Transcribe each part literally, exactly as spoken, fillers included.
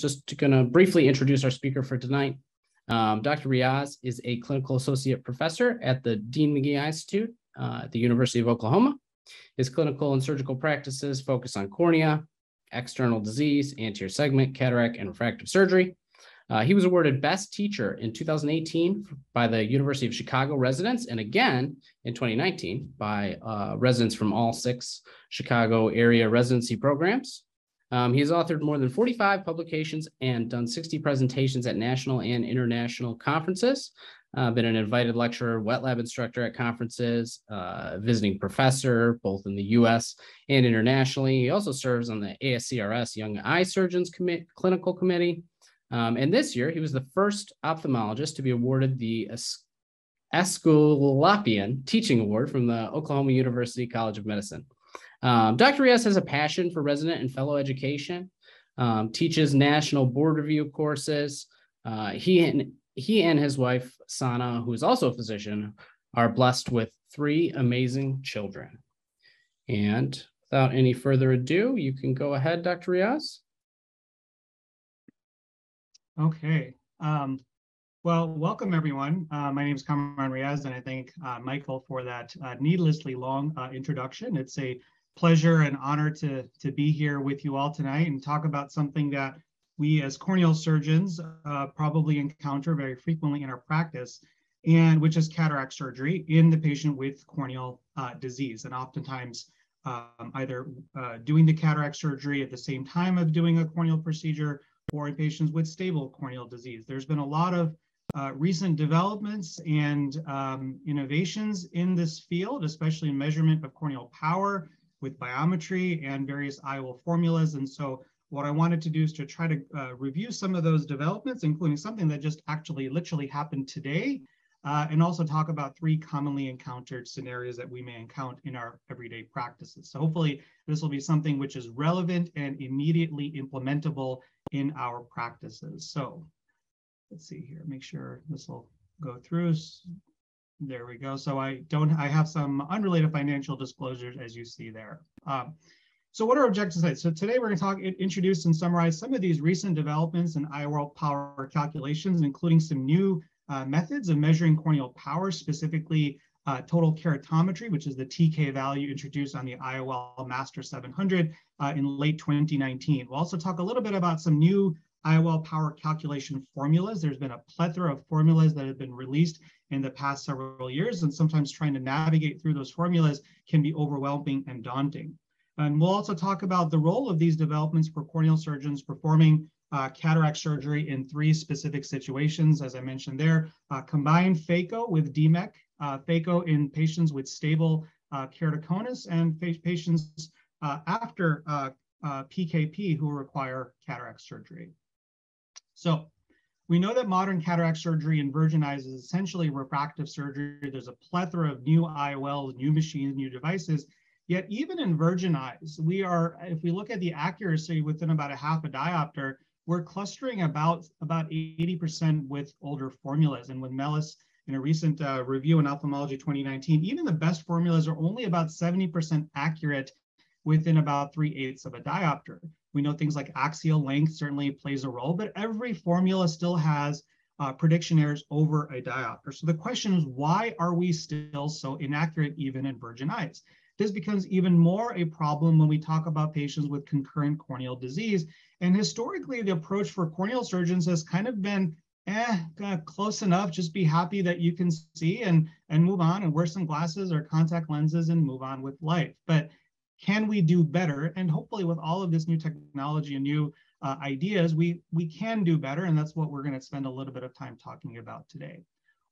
just going to briefly introduce our speaker for tonight. Um, Doctor Riaz is a clinical associate professor at the Dean McGee Eye Institute uh, at the University of Oklahoma. His clinical and surgical practices focus on cornea, external disease, anterior segment, cataract, and refractive surgery. Uh, he was awarded Best Teacher in two thousand eighteen by the University of Chicago residents, and again in twenty nineteen by uh, residents from all six Chicago area residency programs. Um, he has authored more than forty-five publications and done sixty presentations at national and international conferences. Uh, been an invited lecturer, wet lab instructor at conferences, uh, visiting professor, both in the U S and internationally. He also serves on the A S C R S Young Eye Surgeons Commit Clinical Committee. Um, and this year, he was the first ophthalmologist to be awarded the Esculapian Teaching Award from the Oklahoma University College of Medicine. Um, Doctor Riaz has a passion for resident and fellow education, um, teaches national board review courses. Uh, he, and, he and his wife, Sana, who is also a physician, are blessed with three amazing children. And without any further ado, you can go ahead, Doctor Riaz. Okay. Um, well, welcome, everyone. Uh, my name is Kamran Riaz, and I thank uh, Michael for that uh, needlessly long uh, introduction. It's a pleasure and honor to, to be here with you all tonight and talk about something that we as corneal surgeons uh, probably encounter very frequently in our practice, and which is cataract surgery in the patient with corneal uh, disease. And oftentimes um, either uh, doing the cataract surgery at the same time of doing a corneal procedure, or in patients with stable corneal disease. There's been a lot of uh, recent developments and um, innovations in this field, especially in measurement of corneal power with biometry and various I O L formulas. And so what I wanted to do is to try to uh, review some of those developments, including something that just actually literally happened today, uh, and also talk about three commonly encountered scenarios that we may encounter in our everyday practices. So hopefully this will be something which is relevant and immediately implementable in our practices. So let's see here, make sure this will go through. There we go. So I don't, I have some unrelated financial disclosures, as you see there. Um, so what are objectives today? So today we're going to talk, introduce and summarize some of these recent developments in I O L power calculations, including some new uh, methods of measuring corneal power, specifically uh, total keratometry, which is the T K value introduced on the I O L Master seven hundred uh, in late twenty nineteen. We'll also talk a little bit about some new I O L power calculation formulas. There's been a plethora of formulas that have been released in the past several years, and sometimes trying to navigate through those formulas can be overwhelming and daunting. And we'll also talk about the role of these developments for corneal surgeons performing uh, cataract surgery in three specific situations, as I mentioned there. Uh, combined phaco with D M E K, uh, phaco in patients with stable uh, keratoconus, and pa patients uh, after uh, uh, P K P who require cataract surgery. So we know that modern cataract surgery in virgin eyes is essentially refractive surgery. There's a plethora of new I O Ls, new machines, new devices. Yet even in virgin eyes, we are, if we look at the accuracy within about a half a diopter, we're clustering about, about eighty percent with older formulas. And when Mellis, in a recent uh, review in Ophthalmology twenty nineteen, even the best formulas are only about seventy percent accurate within about three-eighths of a diopter. We know things like axial length certainly plays a role, but every formula still has uh, prediction errors over a diopter. So the question is, why are we still so inaccurate even in virgin eyes? This becomes even more a problem when we talk about patients with concurrent corneal disease. And historically, the approach for corneal surgeons has kind of been, eh, kind of close enough, just be happy that you can see and, and move on and wear some glasses or contact lenses and move on with life. But can we do better? And hopefully with all of this new technology and new uh, ideas, we, we can do better. And that's what we're going to spend a little bit of time talking about today.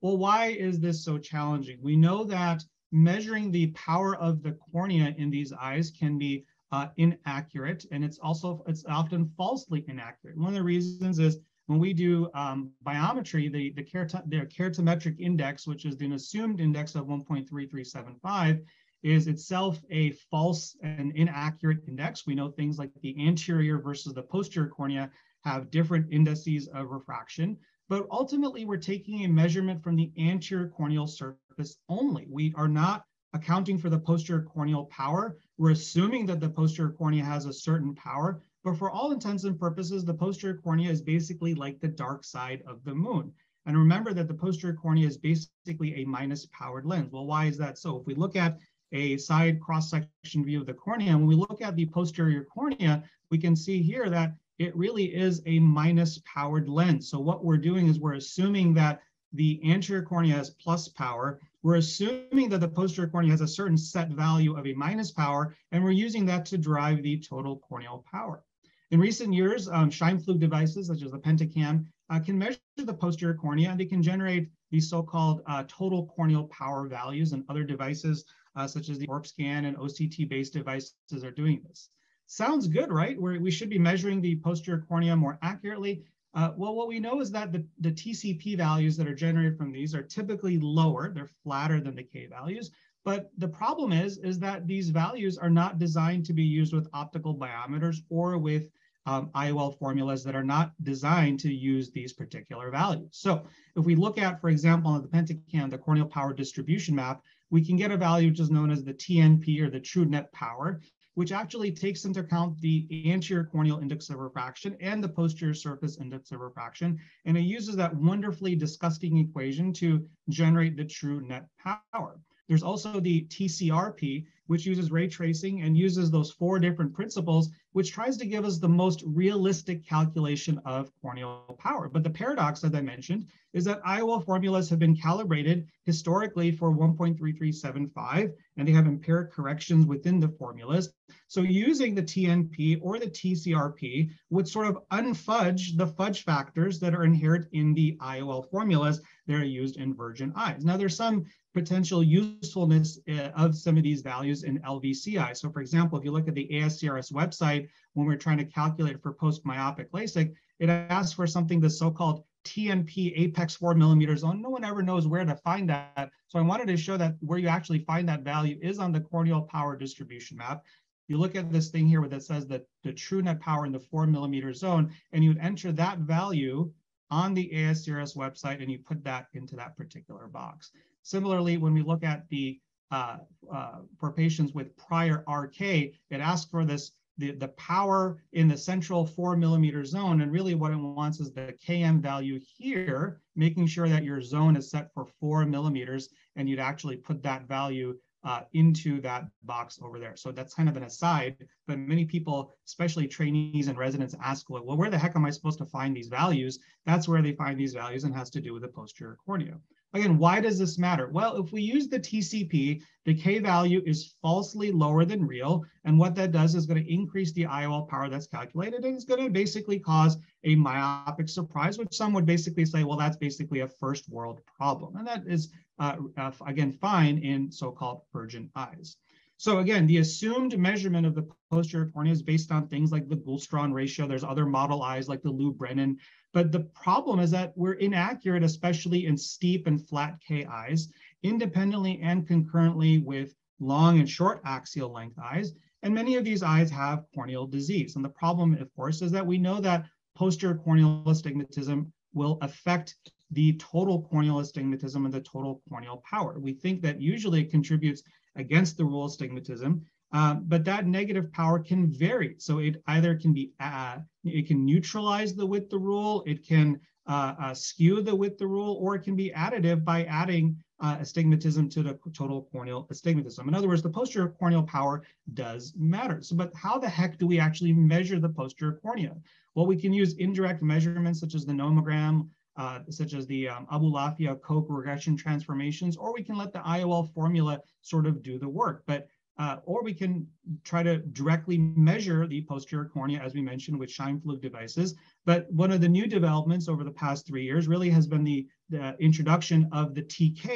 Well, why is this so challenging? We know that measuring the power of the cornea in these eyes can be uh, inaccurate. And it's also, it's often falsely inaccurate. One of the reasons is when we do um, biometry, the, the, kerat the keratometric index, which is an assumed index of one point three three seven five, is itself a false and inaccurate index. We know things like the anterior versus the posterior cornea have different indices of refraction, but ultimately we're taking a measurement from the anterior corneal surface only. We are not accounting for the posterior corneal power. We're assuming that the posterior cornea has a certain power, But for all intents and purposes, the posterior cornea is basically like the dark side of the moon. And remember that the posterior cornea is basically a minus powered lens. Well, why is that so? If we look at a side cross-section view of the cornea, and when we look at the posterior cornea, we can see here that it really is a minus powered lens. So what we're doing is we're assuming that the anterior cornea has plus power. We're assuming that the posterior cornea has a certain set value of a minus power, and we're using that to drive the total corneal power. In recent years, um, Scheimpflug devices, such as the Pentacam, uh, can measure the posterior cornea, and they can generate these so-called uh, total corneal power values, and other devices, uh, such as the O R P scan and O C T-based devices are doing this. Sounds good, right? We're, we should be measuring the posterior cornea more accurately. Uh, well, what we know is that the, the T C P values that are generated from these are typically lower. They're flatter than the K values. But the problem is, is that these values are not designed to be used with optical biometers or with um, I O L formulas that are not designed to use these particular values. So if we look at, for example, on the Pentacam, the corneal power distribution map, we can get a value which is known as the T N P, or the true net power, which actually takes into account the anterior corneal index of refraction and the posterior surface index of refraction. And it uses that wonderfully disgusting equation to generate the true net power. There's also the T C R P, which uses ray tracing and uses those four different principles, which tries to give us the most realistic calculation of corneal power. But the paradox, as I mentioned, is that I O L formulas have been calibrated historically for one point three three seven five, and they have empiric corrections within the formulas. So using the T N P or the T C R P would sort of unfudge the fudge factors that are inherent in the I O L formulas that are used in virgin eyes. Now, there's some potential usefulness of some of these values in L V C I. So for example, if you look at the A S C R S website, when we're trying to calculate for post-myopic LASIK, it asks for something, the so-called T N P apex four millimeters zone. No one ever knows where to find that. So I wanted to show that where you actually find that value is on the corneal power distribution map. You look at this thing here where that says that the true net power in the four millimeter zone, and you would enter that value on the A S C R S website, and you put that into that particular box. Similarly, when we look at the Uh, uh, for patients with prior R K, it asks for this the, the power in the central four millimeter zone, and really what it wants is the K M value here, making sure that your zone is set for four millimeters, and you'd actually put that value uh, into that box over there. So that's kind of an aside, but many people, especially trainees and residents, ask, well, where the heck am I supposed to find these values? That's where they find these values, and has to do with the posterior cornea. Again, why does this matter? Well, if we use the T C P, the K value is falsely lower than real. And what that does is going to increase the I O L power that's calculated, and it's going to basically cause a myopic surprise, which some would basically say, well, that's basically a first world problem. And that is, uh, uh, again, fine in so-called virgin eyes. So again, the assumed measurement of the posterior cornea is based on things like the Gulstron ratio. There's other model eyes like the Lou Brennan. But the problem is that we're inaccurate, especially in steep and flat K eyes, independently and concurrently with long and short axial length eyes. And many of these eyes have corneal disease. And the problem, of course, is that we know that posterior corneal astigmatism will affect the total corneal astigmatism and the total corneal power. We think that usually it contributes against the rule of astigmatism, um, but that negative power can vary. So it either can be, uh, it can neutralize the width the rule, it can uh, uh, skew the width the rule, or it can be additive by adding uh, astigmatism to the total corneal astigmatism. In other words, the posterior corneal power does matter. So, but how the heck do we actually measure the posterior cornea? Well, we can use indirect measurements such as the nomogram, Uh, such as the um, Abulafia-Koch regression transformations, or we can let the I O L formula sort of do the work. But uh, or we can try to directly measure the posterior cornea, as we mentioned, with Scheimpflug devices. But one of the new developments over the past three years really has been the, the introduction of the T K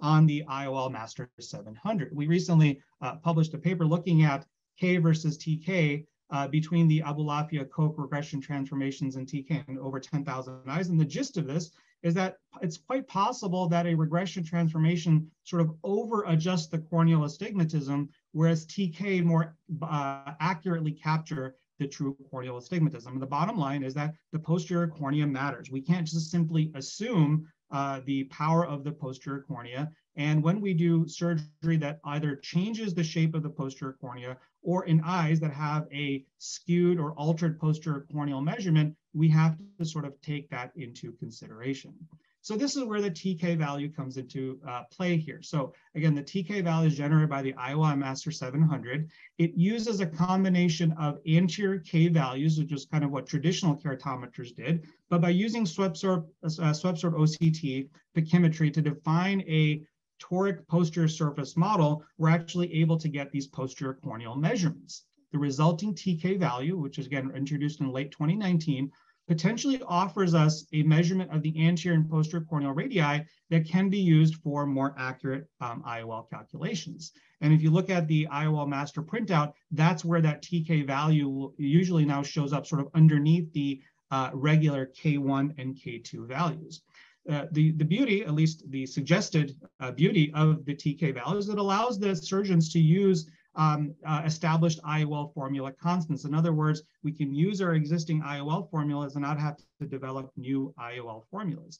on the I O L Master seven hundred. We recently uh, published a paper looking at K versus T K Uh, between the Abulafia-Koch regression transformations and T K in over ten thousand eyes. And the gist of this is that it's quite possible that a regression transformation sort of over-adjusts the corneal astigmatism, whereas T K more uh, accurately capture the true corneal astigmatism. And the bottom line is that the posterior cornea matters. We can't just simply assume uh, the power of the posterior cornea And when we do surgery that either changes the shape of the posterior cornea, or in eyes that have a skewed or altered posterior corneal measurement, we have to sort of take that into consideration. So this is where the T K value comes into uh, play here. So again, the T K value is generated by the I O L Master seven hundred. It uses a combination of anterior K values, which is kind of what traditional keratometers did, but by using swept sort, uh, swept sort O C T pachymetry to define a toric posterior surface model, we're actually able to get these posterior corneal measurements. The resulting T K value, which is again introduced in late twenty nineteen, potentially offers us a measurement of the anterior and posterior corneal radii that can be used for more accurate um, I O L calculations. And if you look at the I O L master printout, that's where that T K value usually now shows up sort of underneath the uh, regular K one and K two values. Uh, the, the beauty, at least the suggested uh, beauty of the T K value is it allows the surgeons to use Um, uh, established I O L formula constants. In other words, we can use our existing I O L formulas and not have to develop new I O L formulas.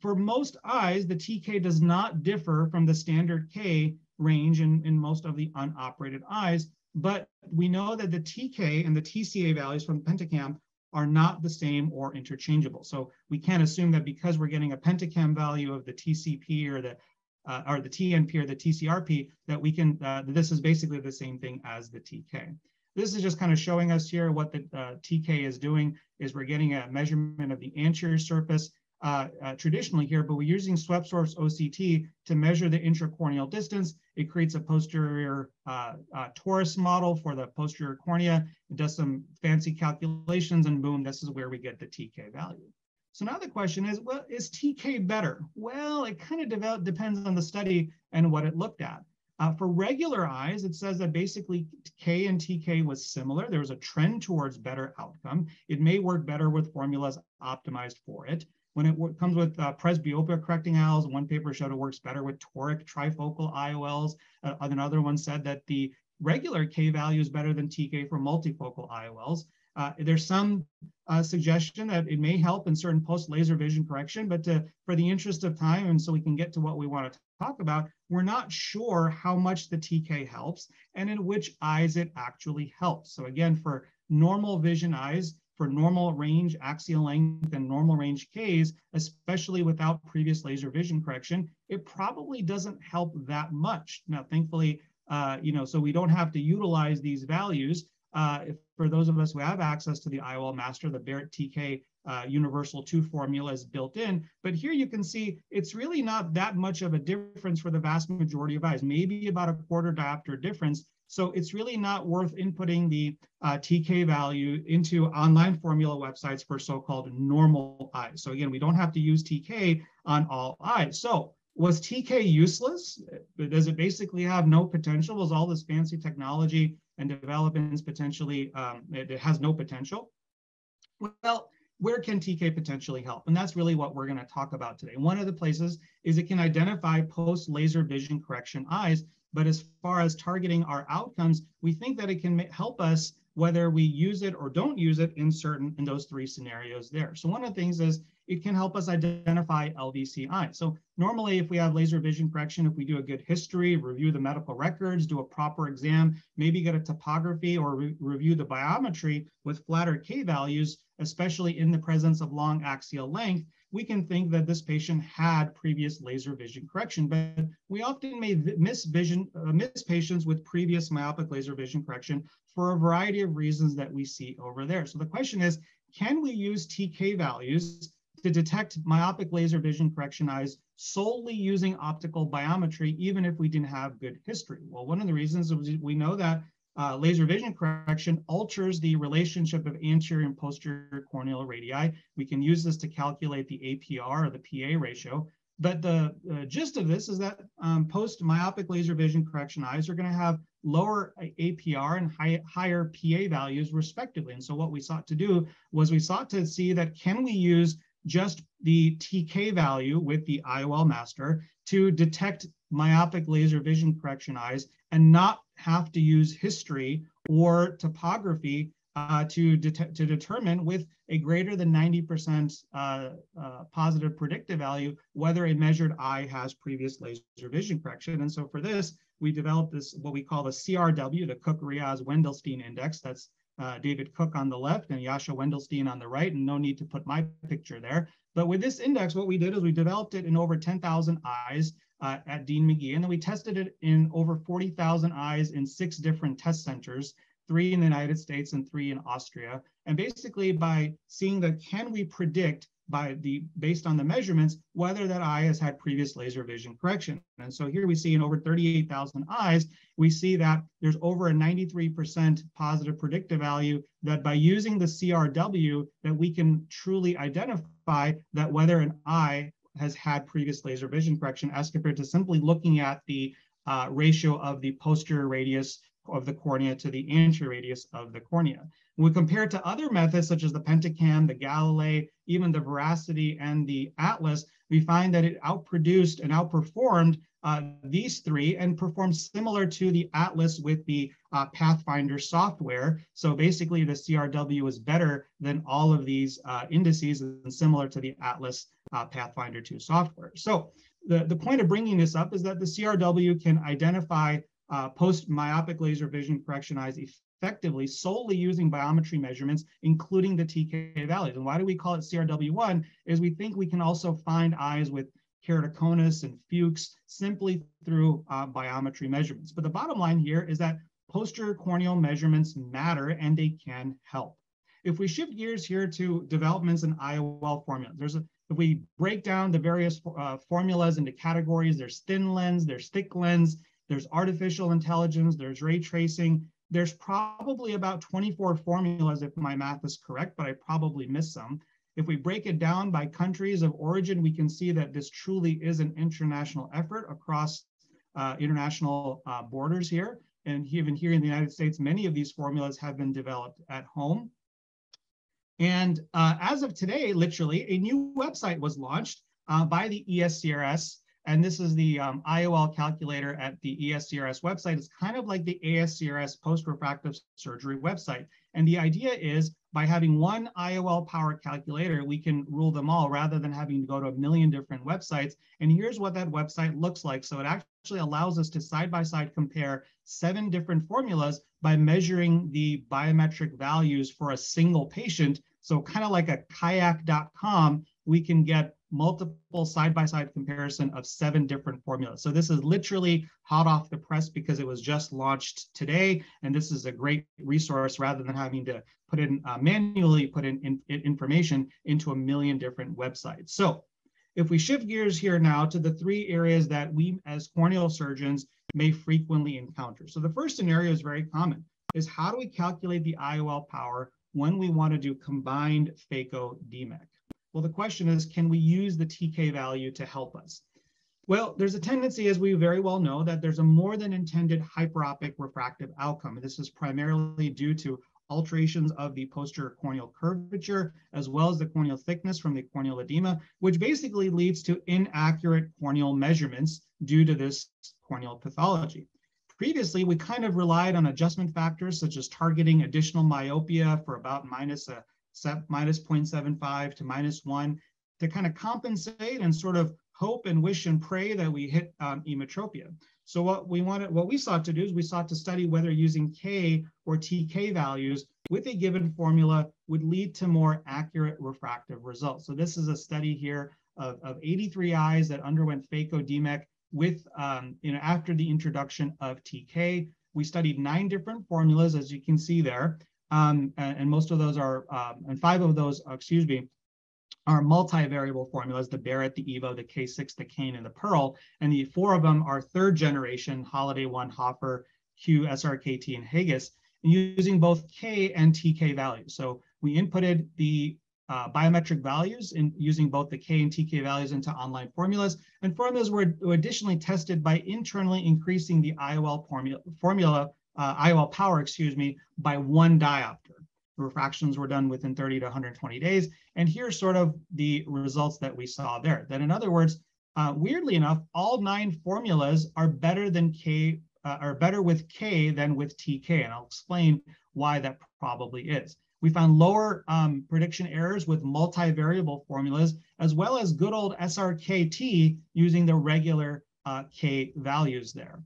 For most eyes, the T K does not differ from the standard K range in, in most of the unoperated eyes, but we know that the T K and the T C A values from Pentacam are not the same or interchangeable. So we can't assume that because we're getting a Pentacam value of the T C P or the Uh, or the T N P or the T C R P, that we can, uh, this is basically the same thing as the T K. This is just kind of showing us here what the uh, T K is doing, is we're getting a measurement of the anterior surface uh, uh, traditionally here, but we're using swept source O C T to measure the intracorneal distance. It creates a posterior uh, uh, torus model for the posterior cornea. It does some fancy calculations and boom, this is where we get the T K value. So now the question is, well, is T K better? Well, it kind of develop, depends on the study and what it looked at. Uh, for regular eyes, it says that basically K and T K was similar. There was a trend towards better outcome. It may work better with formulas optimized for it. When it comes with uh, presbyopia correcting I O Ls, one paper showed it works better with toric trifocal I O Ls. Uh, another one said that the regular K value is better than T K for multifocal I O Ls. Uh, there's some uh, suggestion that it may help in certain post-laser vision correction, but to, for the interest of time, and so we can get to what we want to talk about, we're not sure how much the T K helps and in which eyes it actually helps. So again, for normal vision eyes, for normal range axial length and normal range Ks, especially without previous laser vision correction, it probably doesn't help that much. Now, thankfully, uh, you know, so we don't have to utilize these values. Uh, if, for those of us who have access to the I O L Master, the Barrett T K uh, Universal two formula is built in. But here you can see it's really not that much of a difference for the vast majority of eyes, maybe about a quarter diopter difference. So it's really not worth inputting the uh, T K value into online formula websites for so-called normal eyes. So again, we don't have to use T K on all eyes. So was T K useless? Does it basically have no potential? Was all this fancy technology and developments potentially, um, it, it has no potential? Well, where can T K potentially help? And that's really what we're going to talk about today. One of the places is it can identify post-laser vision correction eyes, but as far as targeting our outcomes, we think that it can help us whether we use it or don't use it in certain, in those three scenarios there. So one of the things is it can help us identify L V C eyes. So normally if we have laser vision correction, if we do a good history, review the medical records, do a proper exam, maybe get a topography or re review the biometry with flatter K values, especially in the presence of long axial length, we can think that this patient had previous laser vision correction, but we often may miss, vision, uh, miss patients with previous myopic laser vision correction for a variety of reasons that we see over there. So the question is, can we use T K values to detect myopic laser vision correction eyes solely using optical biometry, even if we didn't have good history? Well, one of the reasons is we know that Uh, laser vision correction alters the relationship of anterior and posterior corneal radii. We can use this to calculate the A P R or the P A ratio. But the uh, gist of this is that um, post-myopic laser vision correction eyes are going to have lower A P R and high, higher P A values respectively. And so what we sought to do was we sought to see that can we use just the T K value with the I O L master to detect myopic laser vision correction eyes and not have to use history or topography uh, to, de to determine with a greater than ninety percent uh, uh, positive predictive value whether a measured eye has previous laser vision correction. And so for this, we developed this, what we call the C R W, the Cook-Riaz-Wendelstein index. That's uh, David Cook on the left and Yasha Wendelstein on the right, and no need to put my picture there. But with this index, what we did is we developed it in over ten thousand eyes uh, at Dean McGee, and then we tested it in over forty thousand eyes in six different test centers, three in the United States and three in Austria. And basically by seeing that, can we predict by the, based on the measurements, whether that eye has had previous laser vision correction. And so here we see in over thirty-eight thousand eyes, we see that there's over a ninety-three percent positive predictive value that by using the C R W, that we can truly identify that whether an eye has had previous laser vision correction as compared to simply looking at the uh, ratio of the posterior radius of the cornea to the anterior radius of the cornea. When we compare it to other methods such as the Pentacam, the Galilei, even the Veracity and the Atlas, we find that it outproduced and outperformed uh, these three and performed similar to the Atlas with the uh, Pathfinder software. So basically the C R W is better than all of these uh, indices and similar to the Atlas uh, Pathfinder two software. So the, the point of bringing this up is that the C R W can identify Uh, post-myopic laser vision correction eyes effectively solely using biometry measurements, including the T K values. And why do we call it C R W one is we think we can also find eyes with keratoconus and Fuchs simply through uh, biometry measurements. But the bottom line here is that posterior corneal measurements matter and they can help. If we shift gears here to developments in I O L formulas, there's a If we break down the various uh, formulas into categories, there's thin lens, there's thick lens, there's artificial intelligence, there's ray tracing. There's probably about twenty-four formulas if my math is correct, but I probably missed some. If we break it down by countries of origin, we can see that this truly is an international effort across uh, international uh, borders here. And even here in the United States, many of these formulas have been developed at home. And uh, as of today, literally, a new website was launched uh, by the E S C R S. And this is the um, I O L calculator at the E S C R S website. It's kind of like the A S C R S post-refractive surgery website. And the idea is by having one I O L power calculator, we can rule them all rather than having to go to a million different websites. And here's what that website looks like. So it actually allows us to side-by-side compare seven different formulas by measuring the biometric values for a single patient. So kind of like a kayak dot com, we can get multiple side-by-side comparison of seven different formulas. So this is literally hot off the press because it was just launched today. And this is a great resource rather than having to put in uh, manually put in, in, in information into a million different websites. So if we shift gears here now to the three areas that we as corneal surgeons may frequently encounter. So the first scenario is very common, is how do we calculate the I O L power when we want to do combined phaco D M E K? Well, the question is, can we use the T K value to help us? Well, there's a tendency, as we very well know, that there's a more than intended hyperopic refractive outcome. This is primarily due to alterations of the posterior corneal curvature, as well as the corneal thickness from the corneal edema, which basically leads to inaccurate corneal measurements due to this corneal pathology. Previously, we kind of relied on adjustment factors, such as targeting additional myopia for about minus a minus zero point seven five to minus one to kind of compensate and sort of hope and wish and pray that we hit um, emmetropia. So what we wanted, what we sought to do is we sought to study whether using K or T K values with a given formula would lead to more accurate refractive results. So this is a study here of, of eighty-three eyes that underwent phaco D M E K with, um, you know, after the introduction of T K. We studied nine different formulas, as you can see there. Um, and, and most of those are, um, and five of those, excuse me, are multivariable formulas, the Barrett, the Evo, the K six, the Kane, and the Pearl. And the four of them are third generation, Holiday One, Hoffer, Q, S R K T, and Hagis, and using both K and T K values. So we inputted the uh, biometric values in using both the K and T K values into online formulas. And formulas were, were additionally tested by internally increasing the I O L formula, formula Uh, I O L power, excuse me, by one diopter. The refractions were done within thirty to one hundred twenty days. And here's sort of the results that we saw there. That in other words, uh, weirdly enough, all nine formulas are better than K uh, are better with K than with T K, and I'll explain why that probably is. We found lower um, prediction errors with multivariable formulas, as well as good old S R K T using the regular uh, K values there.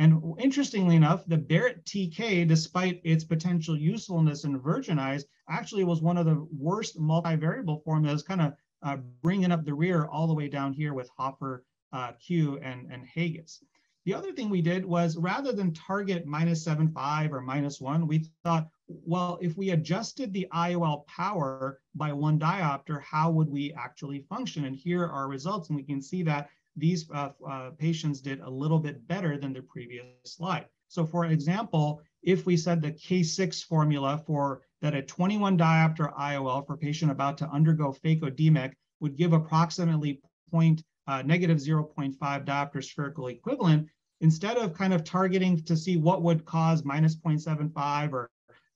And interestingly enough, the Barrett T K, despite its potential usefulness in virgin eyes, actually was one of the worst multivariable formulas, kind of uh, bringing up the rear all the way down here with Hopper, uh, Q, and, and Hagis. The other thing we did was, rather than target minus seven point five or minus one, we thought, well, if we adjusted the I O L power by one diopter, how would we actually function? And here are our results, and we can see that these uh, uh, patients did a little bit better than the previous slide. So for example, if we said the K six formula for that a twenty-one diopter I O L for patient about to undergo phaco D M E K would give approximately point, uh, negative zero point five diopter spherical equivalent, instead of kind of targeting to see what would cause minus zero point seven five or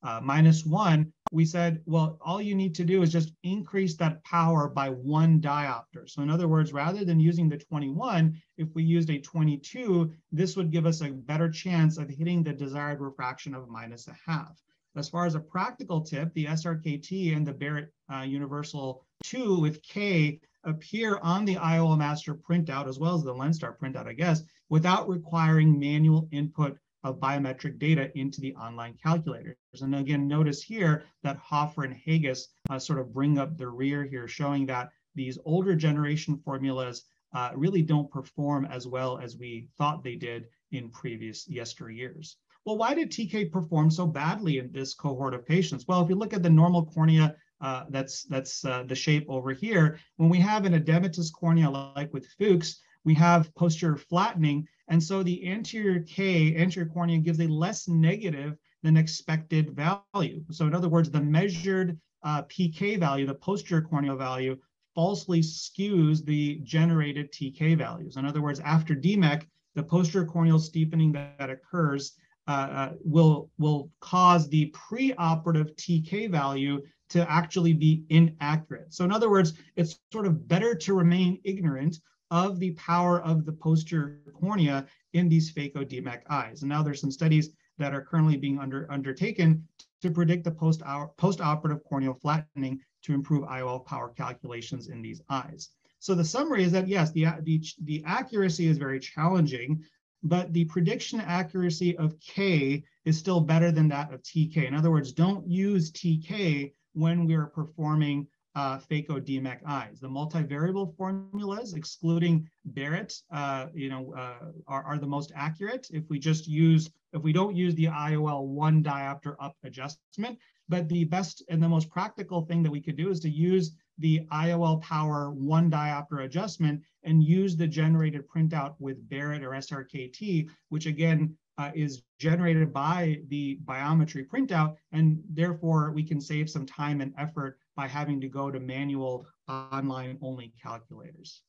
uh, minus one, we said, well, all you need to do is just increase that power by one diopter. So in other words, rather than using the twenty-one, if we used a twenty-two, this would give us a better chance of hitting the desired refraction of minus a half. As far as a practical tip, the S R K T and the Barrett uh, Universal two with K appear on the I O L Master printout, as well as the LensStar printout, I guess, without requiring manual input of biometric data into the online calculators. And again, notice here that Hoffer and Hagis uh, sort of bring up the rear here, showing that these older generation formulas uh, really don't perform as well as we thought they did in previous yesteryears. Well, why did T K perform so badly in this cohort of patients? Well, if you look at the normal cornea, uh, that's, that's uh, the shape over here. When we have an edematous cornea, like with Fuchs, we have posterior flattening, and so the anterior K, anterior cornea, gives a less negative than expected value. So in other words, the measured uh, P K value, the posterior corneal value, falsely skews the generated T K values. In other words, after D M E K, the posterior corneal steepening that, that occurs uh, uh, will, will cause the preoperative T K value to actually be inaccurate. So in other words, it's sort of better to remain ignorant of the power of the posterior cornea in these phaco D M E K eyes. And now there's some studies that are currently being under, undertaken to predict the post-operative corneal flattening to improve I O L power calculations in these eyes. So the summary is that, yes, the, the, the accuracy is very challenging, but the prediction accuracy of K is still better than that of T K. In other words, don't use T K when we are performing Uh, phaco D M E K eyes. The multivariable formulas, excluding Barrett, uh, you know, uh, are, are the most accurate if we just use, if we don't use the I O L one diopter up adjustment. But the best and the most practical thing that we could do is to use the I O L power one diopter adjustment and use the generated printout with Barrett or S R K T, which again Uh, is generated by the biometry printout, and therefore we can save some time and effort by having to go to manual uh, online-only calculators.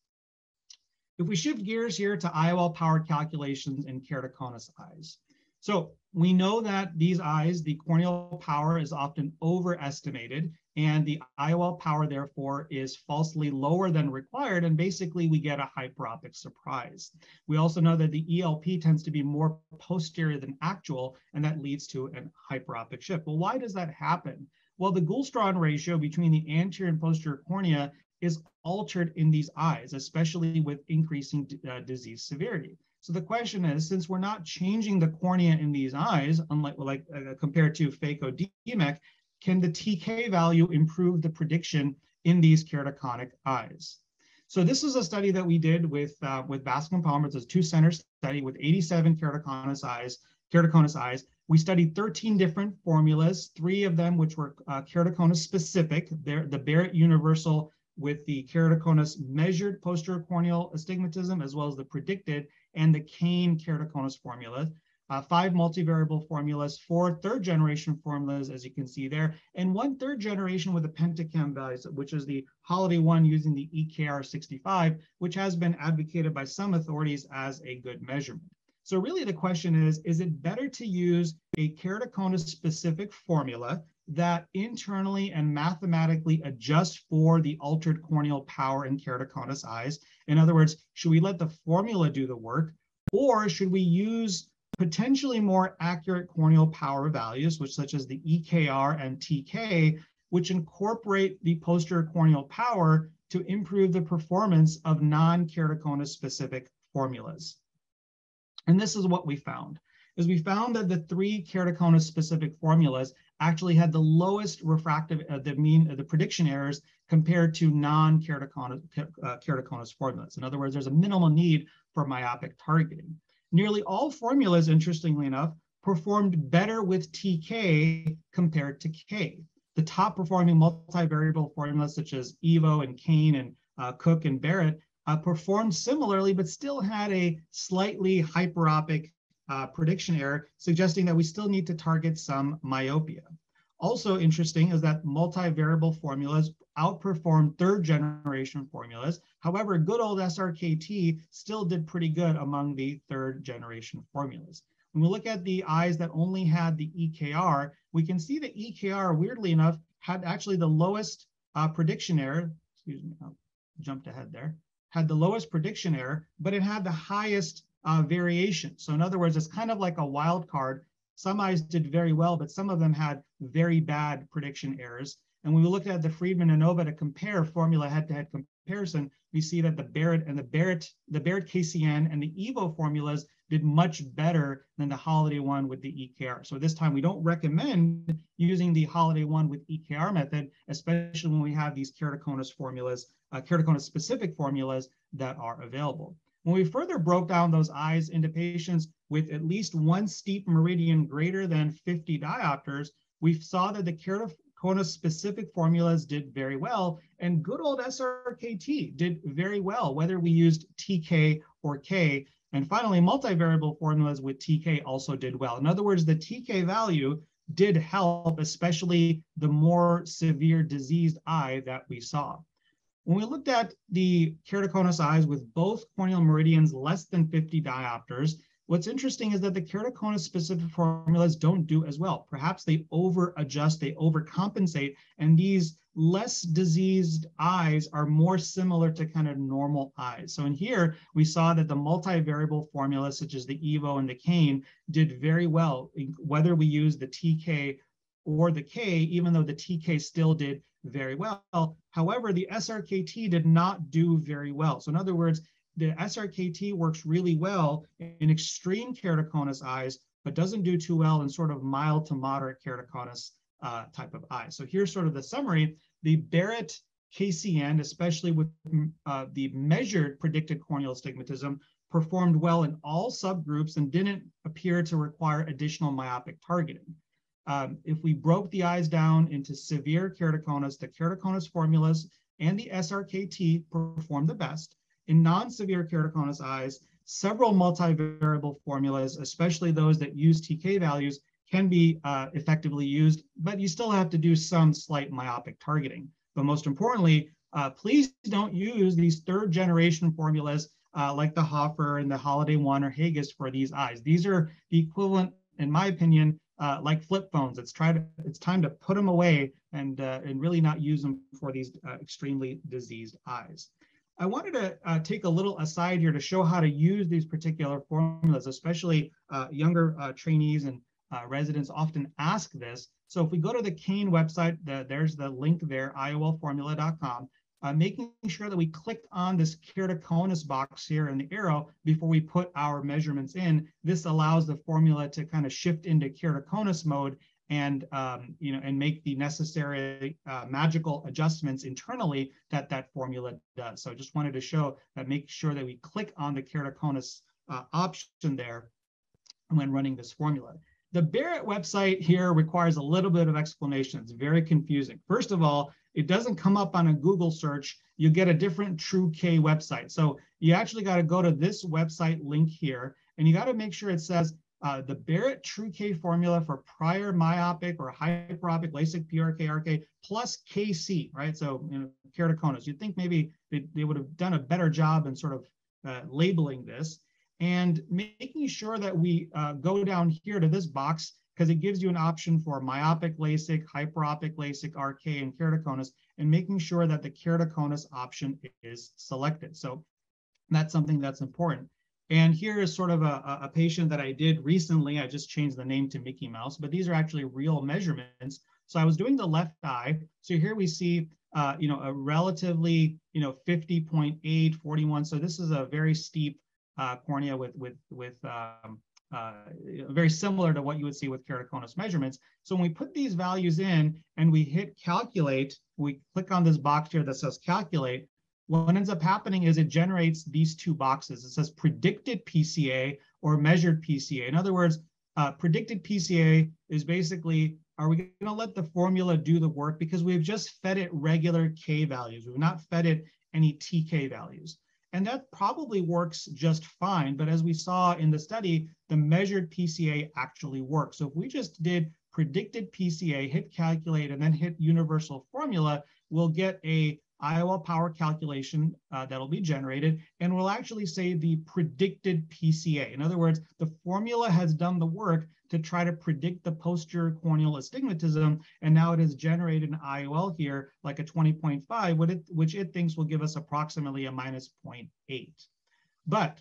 If we shift gears here to I O L power calculations in keratoconus eyes. So we know that these eyes, the corneal power is often overestimated, and the I O L power therefore is falsely lower than required, and basically we get a hyperopic surprise. We also know that the E L P tends to be more posterior than actual, and that leads to an hyperopic shift. Well, why does that happen? Well, the Goulstron ratio between the anterior and posterior cornea is altered in these eyes, especially with increasing uh, disease severity. So the question is, since we're not changing the cornea in these eyes, unlike like uh, compared to phaco D M E K, can the T K value improve the prediction in these keratoconic eyes? So this is a study that we did with, uh, with Bascom Palmer. It's a two-center study with eighty-seven keratoconus eyes, keratoconus eyes. We studied thirteen different formulas, three of them which were uh, keratoconus specific. They're the Barrett Universal with the keratoconus measured posterior corneal astigmatism, as well as the predicted, and the Kane keratoconus formulas. Uh, five multivariable formulas, four third generation formulas, as you can see there, and one third generation with the Pentacam values, which is the Holiday One using the E K R sixty-five, which has been advocated by some authorities as a good measurement. So really the question is, is it better to use a keratoconus specific formula that internally and mathematically adjusts for the altered corneal power in keratoconus eyes? In other words, should we let the formula do the work, or should we use potentially more accurate corneal power values, which such as the E K R and T K, which incorporate the posterior corneal power to improve the performance of non-keratocona specific formulas. And this is what we found, is we found that the three keratocona specific formulas actually had the lowest refractive, uh, the mean, uh, the prediction errors compared to non-keratocona uh, keratoconus formulas. In other words, there's a minimal need for myopic targeting. Nearly all formulas, interestingly enough, performed better with T K compared to K. The top performing multivariable formulas such as Evo and Kane and uh, Cook and Barrett uh, performed similarly, but still had a slightly hyperopic uh, prediction error, suggesting that we still need to target some myopia. Also interesting is that multivariable formulas outperformed third generation formulas. However, good old S R K T still did pretty good among the third generation formulas. When we look at the eyes that only had the E K R, we can see that E K R, weirdly enough, had actually the lowest uh, prediction error, excuse me, I jumped ahead there, had the lowest prediction error, but it had the highest uh, variation. So in other words, it's kind of like a wild card. Some eyes did very well, but some of them had very bad prediction errors. And when we looked at the Friedman and Nova to compare formula head-to-head comparison, we see that the Barrett and the Barrett, the Barrett K C N and the Evo formulas did much better than the Holiday One with the E K R. So this time we don't recommend using the Holiday One with E K R method, especially when we have these keratoconus formulas, uh, keratoconus specific formulas that are available. When we further broke down those eyes into patients with at least one steep meridian greater than fifty diopters, we saw that the keratoconus specific formulas did very well, and good old S R K T did very well, whether we used T K or K. And finally, multivariable formulas with T K also did well. In other words, the T K value did help, especially the more severe diseased eye that we saw. When we looked at the keratoconus eyes with both corneal meridians less than fifty diopters, what's interesting is that the keratoconus specific formulas don't do as well. Perhaps they over adjust, they overcompensate, and these less diseased eyes are more similar to kind of normal eyes. So in here, we saw that the multivariable formulas such as the Evo and the Kane did very well, whether we use the T K or the K, even though the T K still did very well. However, the S R K T did not do very well. So in other words, the S R K T works really well in extreme keratoconus eyes, but doesn't do too well in sort of mild to moderate keratoconus uh, type of eyes. So here's sort of the summary. The Barrett K C N, especially with uh, the measured predicted corneal astigmatism, performed well in all subgroups and didn't appear to require additional myopic targeting. Um, if we broke the eyes down into severe keratoconus, the keratoconus formulas and the S R K T performed the best. In non-severe keratoconus eyes, several multivariable formulas, especially those that use T K values, can be uh, effectively used, but you still have to do some slight myopic targeting. But most importantly, uh, please don't use these third-generation formulas uh, like the Hoffer and the Holiday One or Hagis for these eyes. These are the equivalent, in my opinion, uh, like flip phones. It's, try to, it's time to put them away and, uh, and really not use them for these uh, extremely diseased eyes. I wanted to uh, take a little aside here to show how to use these particular formulas, especially uh, younger uh, trainees and uh, residents often ask this. So if we go to the Kane website, the, there's the link there, I O L formula dot com, uh, making sure that we clicked on this keratoconus box here in the arrow before we put our measurements in. This allows the formula to kind of shift into keratoconus mode and um, you know, and make the necessary uh, magical adjustments internally that that formula does. So I just wanted to show that, make sure that we click on the keratoconus uh, option there when running this formula. The Barrett website here requires a little bit of explanation. It's very confusing. First of all, it doesn't come up on a Google search. You get a different True K website. So you actually got to go to this website link here, and you got to make sure it says Uh, the Barrett True K formula for prior myopic or hyperopic LASIK P R K, R K plus K C, right? So, you know, keratoconus. You'd think maybe they, they would have done a better job in sort of uh, labeling this and making sure that we uh, go down here to this box because it gives you an option for myopic LASIK, hyperopic LASIK, R K, and keratoconus, and making sure that the keratoconus option is selected. So that's something that's important. And here is sort of a, a patient that I did recently. I just changed the name to Mickey Mouse, but these are actually real measurements. So I was doing the left eye. So here we see, uh, you know, a relatively, you know, fifty point eight, forty-one. So this is a very steep uh, cornea with, with, with um, uh, very similar to what you would see with keratoconus measurements. So when we put these values in and we hit calculate, we click on this box here that says calculate. What ends up happening is it generates these two boxes. It says predicted P C A or measured P C A. In other words, uh, predicted P C A is basically, are we going to let the formula do the work? Because we've just fed it regular K values. We've not fed it any T K values. And that probably works just fine. But as we saw in the study, the measured P C A actually works. So if we just did predicted P C A, hit calculate, and then hit universal formula, we'll get a I O L power calculation uh, that'll be generated, and we'll actually say the predicted P C A. In other words, the formula has done the work to try to predict the posterior corneal astigmatism, and now it has generated an I O L here, like a twenty point five, which it, which it thinks will give us approximately a minus zero point eight. But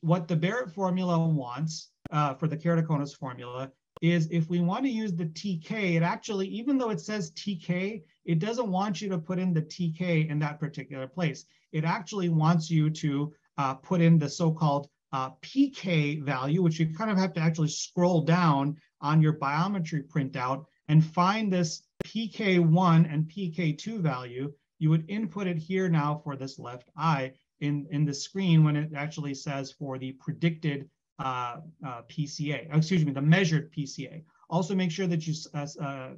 what the Barrett formula wants uh, for the keratoconus formula is if we want to use the T K, it actually, even though it says T K, it doesn't want you to put in the T K in that particular place. It actually wants you to uh, put in the so-called uh, P K value, which you kind of have to actually scroll down on your biometry printout and find this P K one and P K two value. You would input it here now for this left eye in, in the screen when it actually says for the predicted Uh, uh, P C A, excuse me, the measured P C A. Also make sure that you uh, uh,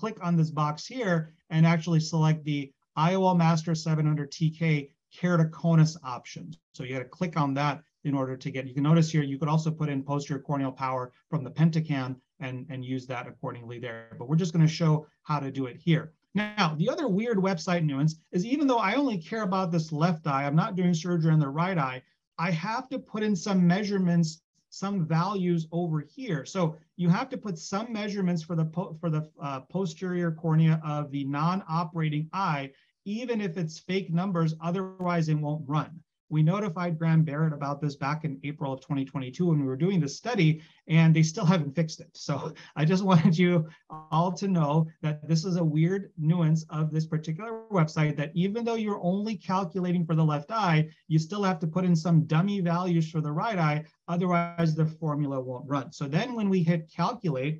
click on this box here and actually select the I O L Master seven hundred T K keratoconus option. So you got to click on that in order to get, you can notice here, you could also put in posterior corneal power from the Pentacam and, and use that accordingly there. But we're just going to show how to do it here. Now, the other weird website nuance is even though I only care about this left eye, I'm not doing surgery on the right eye, I have to put in some measurements, some values over here. So you have to put some measurements for the, po for the uh, posterior cornea of the non-operating eye, even if it's fake numbers, otherwise it won't run. We notified Graham Barrett about this back in April of twenty twenty-two when we were doing this study, and they still haven't fixed it. So I just wanted you all to know that this is a weird nuance of this particular website, that even though you're only calculating for the left eye, you still have to put in some dummy values for the right eye, otherwise the formula won't run. So then when we hit calculate,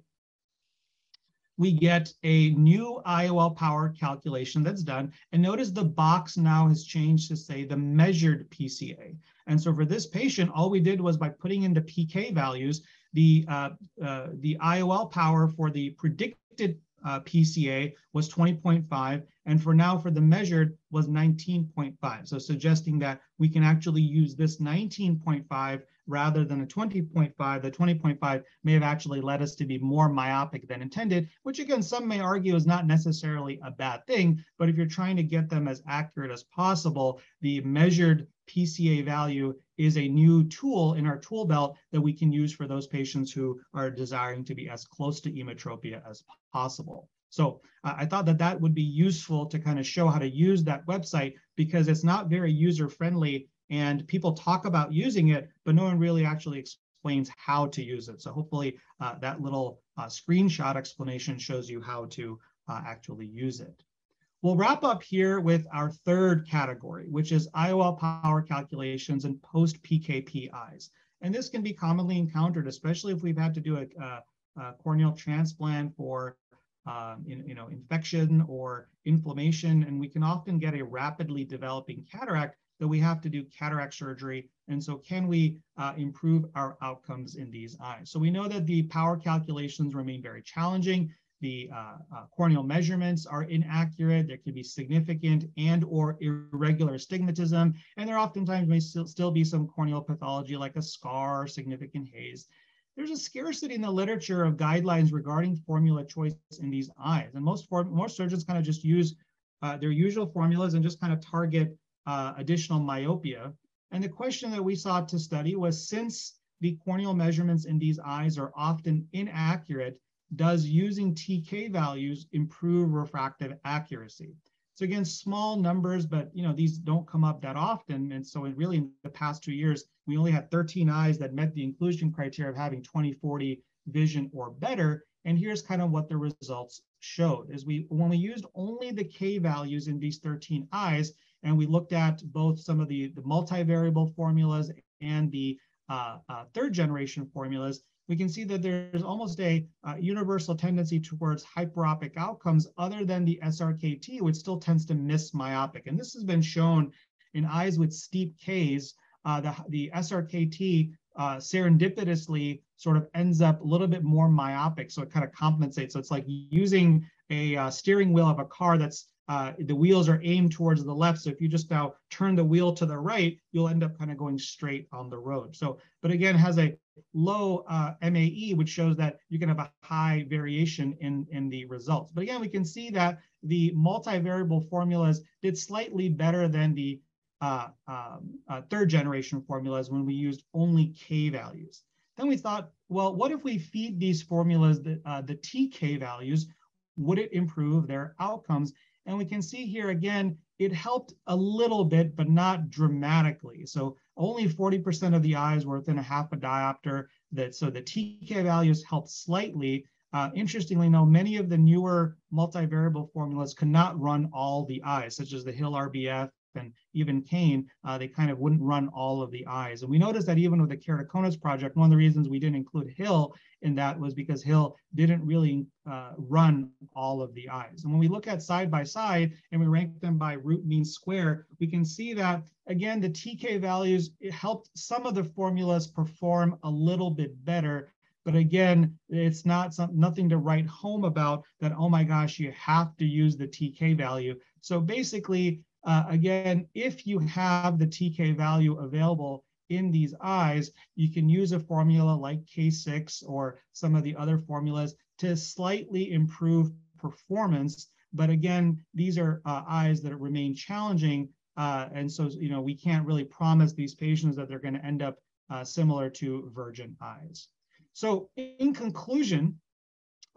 we get a new I O L power calculation that's done. And notice the box now has changed to say the measured P C A. And so for this patient, all we did was by putting in the P K values, the, uh, uh, the I O L power for the predicted uh, P C A was twenty point five. And for now, for the measured was nineteen point five. So suggesting that we can actually use this nineteen point five rather than a twenty point five, the twenty point five may have actually led us to be more myopic than intended, which again, some may argue is not necessarily a bad thing, but if you're trying to get them as accurate as possible, the measured P C A value is a new tool in our tool belt that we can use for those patients who are desiring to be as close to emmetropia as possible. So uh, I thought that that would be useful to kind of show how to use that website because it's not very user-friendly and people talk about using it, but no one really actually explains how to use it. So hopefully uh, that little uh, screenshot explanation shows you how to uh, actually use it. We'll wrap up here with our third category, which is I O L power calculations and post-P K P eyes. And this can be commonly encountered, especially if we've had to do a, a, a corneal transplant for Um, in, you know, infection or inflammation, and we can often get a rapidly developing cataract that we have to do cataract surgery. And so can we uh, improve our outcomes in these eyes? So we know that the power calculations remain very challenging. The uh, uh, corneal measurements are inaccurate. There can be significant and or irregular astigmatism. And there oftentimes may still, still be some corneal pathology like a scar or significant haze. There's a scarcity in the literature of guidelines regarding formula choice in these eyes. And most, most surgeons kind of just use uh, their usual formulas and just kind of target uh, additional myopia. And the question that we sought to study was, since the corneal measurements in these eyes are often inaccurate, does using T K values improve refractive accuracy? So again, small numbers, but you know, these don't come up that often. And so in really in the past two years, we only had thirteen eyes that met the inclusion criteria of having twenty forty vision or better. And here's kind of what the results showed, is we when we used only the K values in these thirteen eyes, and we looked at both some of the, the multivariable formulas and the uh, uh, third generation formulas, we can see that there's almost a uh, universal tendency towards hyperopic outcomes other than the S R K T, which still tends to miss myopic. And this has been shown in eyes with steep Ks, uh, the, the S R K T uh, serendipitously sort of ends up a little bit more myopic. So it kind of compensates. So it's like using a uh, steering wheel of a car that's Uh, the wheels are aimed towards the left. So if you just now turn the wheel to the right, you'll end up kind of going straight on the road. So, but again, has a low uh, M A E, which shows that you can have a high variation in, in the results. But again, we can see that the multivariable formulas did slightly better than the uh, um, uh, third generation formulas when we used only K values. Then we thought, well, what if we feed these formulas the, uh, the T K values? Would it improve their outcomes? And we can see here again, it helped a little bit, but not dramatically. So only forty percent of the eyes were within a half a diopter. That so the T K values helped slightly. Uh, interestingly, though, many of the newer multivariable formulas could not run all the eyes, such as the Hill R B F and even Kane. Uh, they kind of wouldn't run all of the eyes. And we noticed that even with the keratoconus project, one of the reasons we didn't include Hill in that was because Hill didn't really uh, run all of the eyes. And when we look at side by side and we rank them by root mean square, we can see that, again, the T K values helped some of the formulas perform a little bit better. But again, it's not some, nothing to write home about that, oh my gosh, you have to use the T K value. So basically, uh, again, if you have the T K value available in these eyes, you can use a formula like K six or some of the other formulas to slightly improve performance. But again, these are uh, eyes that remain challenging. Uh, and so, you know, we can't really promise these patients that they're going to end up uh, similar to virgin eyes. So in conclusion,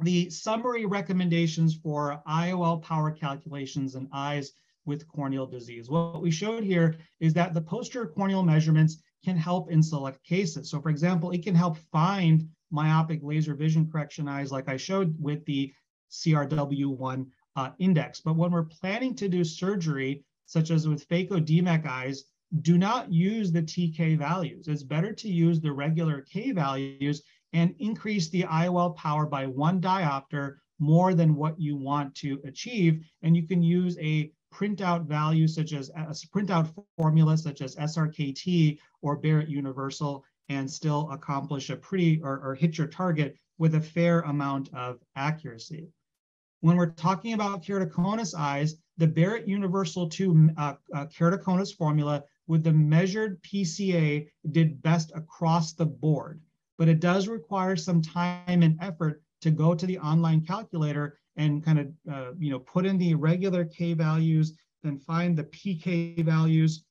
the summary recommendations for I O L power calculations in eyes with corneal disease. What we showed here is that the posterior corneal measurements can help in select cases. So for example, it can help find myopic laser vision correction eyes like I showed with the C R W one uh, index. But when we're planning to do surgery, such as with phaco D M E K eyes, do not use the T K values. It's better to use the regular K values and increase the I O L power by one diopter more than what you want to achieve. And you can use a printout value such as a printout formula such as S R K T or Barrett Universal and still accomplish a pretty or, or hit your target with a fair amount of accuracy. When we're talking about keratoconus eyes, the Barrett Universal two uh, uh, keratoconus formula with the measured P C A did best across the board, but it does require some time and effort to go to the online calculator and kind of, uh, you know, put in the regular K values, then find the P K values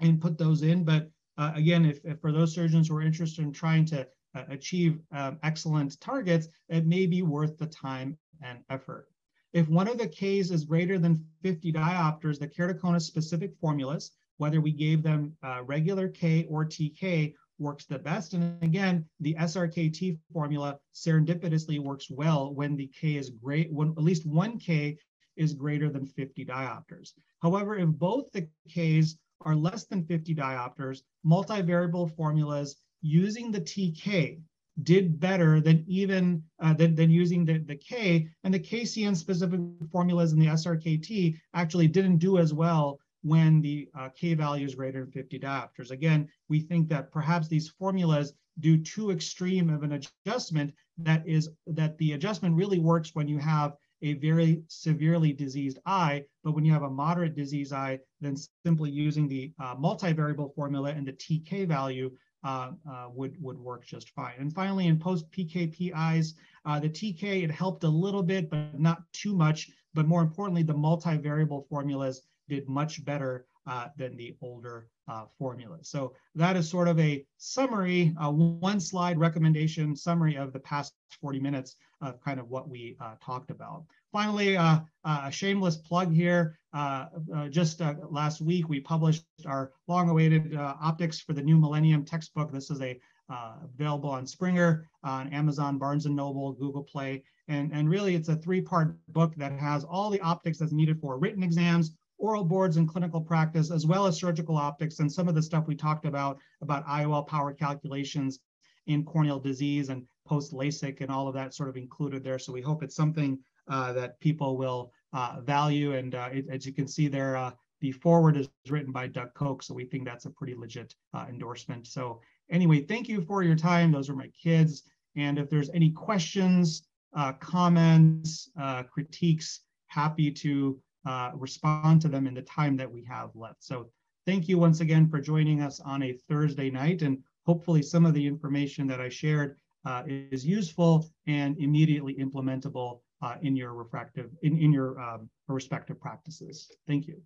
and put those in. But uh, again, if, if for those surgeons who are interested in trying to uh, achieve um, excellent targets, it may be worth the time and effort. If one of the Ks is greater than fifty diopters, the keratoconus specific formulas, whether we gave them uh, regular K or T K, works the best. And again, the S R K T formula serendipitously works well when the K is great, when at least one K is greater than fifty diopters. However, if both the Ks are less than fifty diopters, multivariable formulas using the T K did better than even uh, than, than using the, the K, and the K C N specific formulas in the S R K T actually didn't do as well when the uh, K value is greater than fifty diopters. Again, we think that perhaps these formulas do too extreme of an adjustment, that is that the adjustment really works when you have a very severely diseased eye, but when you have a moderate diseased eye, then simply using the uh, multivariable formula and the T K value uh, uh, would, would work just fine. And finally, in post-P K P eyes, uh, the T K, it helped a little bit, but not too much, but more importantly, the multivariable formulas did much better uh, than the older uh, formula. So that is sort of a summary, a one slide recommendation summary of the past forty minutes of kind of what we uh, talked about. Finally, uh, a shameless plug here. Uh, uh, just uh, last week, we published our long-awaited uh, Optics for the New Millennium textbook. This is a uh, available on Springer, on Amazon, Barnes and Noble, Google Play. And, and really, it's a three-part book that has all the optics that's needed for written exams, oral boards and clinical practice, as well as surgical optics, and some of the stuff we talked about, about I O L power calculations in corneal disease and post-LASIK and all of that sort of included there. So we hope it's something Uh, that people will uh, value. And uh, it, as you can see there, uh, the foreword is written by Doug Koch. So we think that's a pretty legit uh, endorsement. So anyway, thank you for your time. Those are my kids. And if there's any questions, uh, comments, uh, critiques, happy to uh, respond to them in the time that we have left. So thank you once again for joining us on a Thursday night. And hopefully some of the information that I shared uh, is useful and immediately implementable Uh, in your refractive, in, in your um, respective practices. Thank you.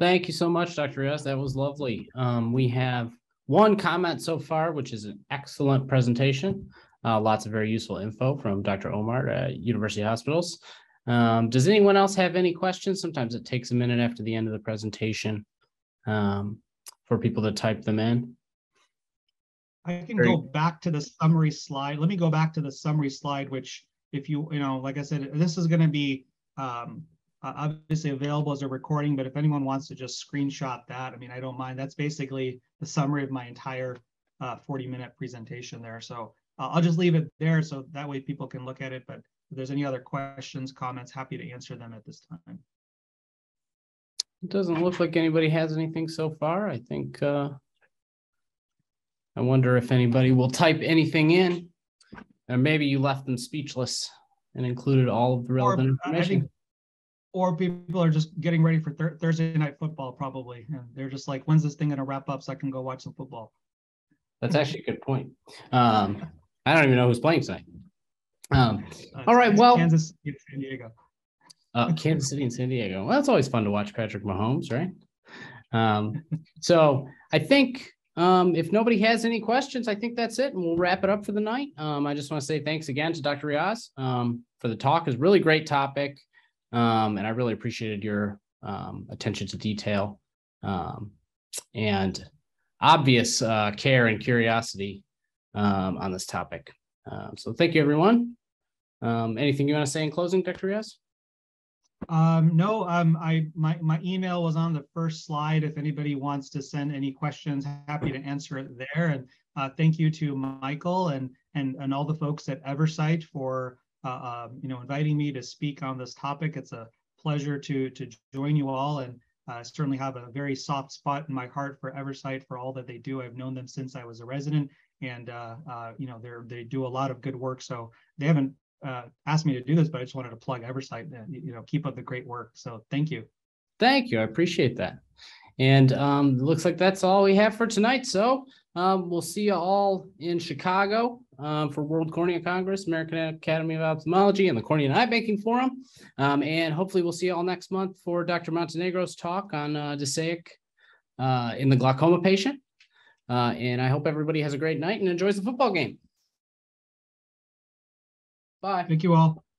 Thank you so much, Doctor Riaz. That was lovely. Um, we have one comment so far, which is an excellent presentation. Uh, lots of very useful info from Doctor Omar at University Hospitals. Um, does anyone else have any questions? Sometimes it takes a minute after the end of the presentation um, for people to type them in. I can go back to the summary slide. Let me go back to the summary slide, which if you, you know, like I said, this is going to be um, obviously available as a recording, but if anyone wants to just screenshot that, I mean, I don't mind. That's basically the summary of my entire uh, forty minute presentation there. So uh, I'll just leave it there so that way people can look at it. But if there's any other questions, comments, happy to answer them at this time. It doesn't look like anybody has anything so far. I think... Uh... I wonder if anybody will type anything in, or maybe you left them speechless and included all of the relevant or, information. I think, or people are just getting ready for th Thursday night football, probably. And they're just like, when's this thing going to wrap up so I can go watch some football? That's actually a good point. Um, I don't even know who's playing tonight. Um, uh, all right, well. Kansas City and San Diego. uh, Kansas City and San Diego. Well, it's always fun to watch Patrick Mahomes, right? Um, so I think... Um, if nobody has any questions, I think that's it. And we'll wrap it up for the night. Um, I just want to say thanks again to Doctor Riaz um, for the talk. It's a really great topic. Um, and I really appreciated your um, attention to detail um, and obvious uh, care and curiosity um, on this topic. Um, so thank you, everyone. Um, anything you want to say in closing, Doctor Riaz? Um, no, um, I, my, my email was on the first slide. If anybody wants to send any questions, happy to answer it there. And uh, thank you to Michael and, and, and all the folks at Eversight for, uh, uh, you know, inviting me to speak on this topic. It's a pleasure to, to join you all, and uh, certainly have a very soft spot in my heart for Eversight, for all that they do. I've known them since I was a resident, and, uh, uh, you know, they're, they do a lot of good work. So they haven't Uh, asked me to do this, but I just wanted to plug Eversight and, you know, keep up the great work. So thank you. Thank you. I appreciate that. And um, looks like that's all we have for tonight. So um, we'll see you all in Chicago um, for World Cornea Congress, American Academy of Ophthalmology, and the Cornea and Eye Banking Forum. Um, and hopefully we'll see you all next month for Doctor Montenegro's talk on uh, DSAIC uh, in the glaucoma patient. Uh, and I hope everybody has a great night and enjoys the football game. Bye. Thank you all.